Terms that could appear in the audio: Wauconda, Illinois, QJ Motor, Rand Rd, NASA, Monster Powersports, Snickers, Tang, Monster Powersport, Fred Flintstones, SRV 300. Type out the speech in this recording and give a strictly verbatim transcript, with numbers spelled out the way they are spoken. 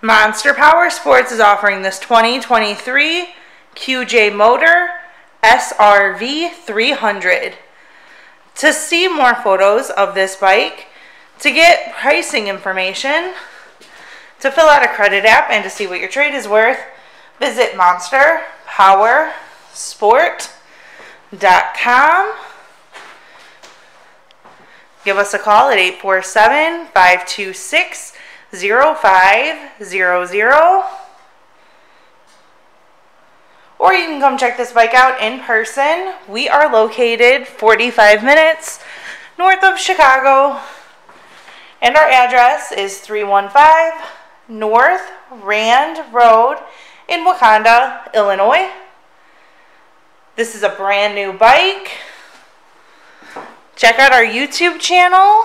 Monster Powersports is offering this twenty twenty-three Q J Motor S R V three hundred. To see more photos of this bike, to get pricing information, to fill out a credit app, and to see what your trade is worth, visit monster powersport dot com. Give us a call at eight four seven, five two six, zero five zero zero, or you can come check this bike out in person. We are located forty-five minutes north of Chicago, and our address is three one five North Rand Road in Wauconda, Illinois. This is a brand new bike. Check out our YouTube channel,